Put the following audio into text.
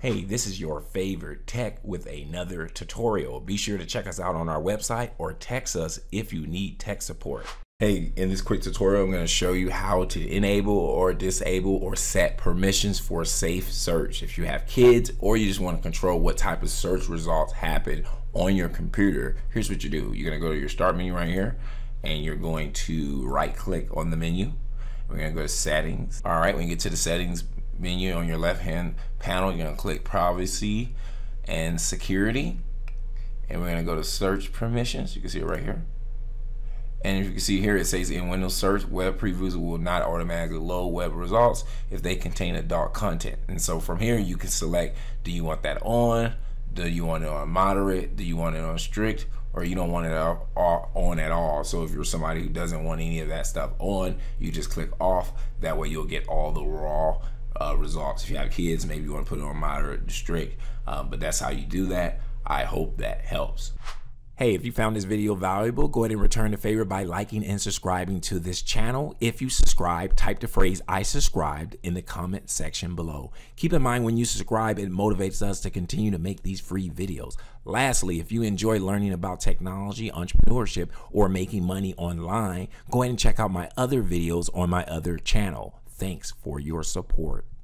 Hey, this is your favorite tech with another tutorial. Be sure to check us out on our website or text us if you need tech support. Hey, in this quick tutorial, I'm going to show you how to enable or disable or set permissions for safe search. If you have kids or you just want to control what type of search results happen on your computer, here's what you do. You're going to go to your Start menu right here, and you're going to right click on the menu. We're going to go to Settings. All right, when you get to the Settings menu on your left hand panel, you're going to click Privacy and Security, and we're going to go to Search Permissions. You can see it right here, and if you can see here, it says in Windows Search, web previews will not automatically load web results if they contain adult content. And so from here you can select, do you want that on, do you want it on moderate, do you want it on strict, or you don't want it on at all. So if you're somebody who doesn't want any of that stuff on, you just click off. That way you'll get all the raw results. If you have kids, maybe you want to put it on moderate, strict, but that's how you do that. I hope that helps. Hey, if you found this video valuable, go ahead and return the favor by liking and subscribing to this channel. If you subscribe, type the phrase "I subscribed" in the comment section below. Keep in mind, when you subscribe, it motivates us to continue to make these free videos. Lastly, if you enjoy learning about technology, entrepreneurship, or making money online, go ahead and check out my other videos on my other channel. Thanks for your support.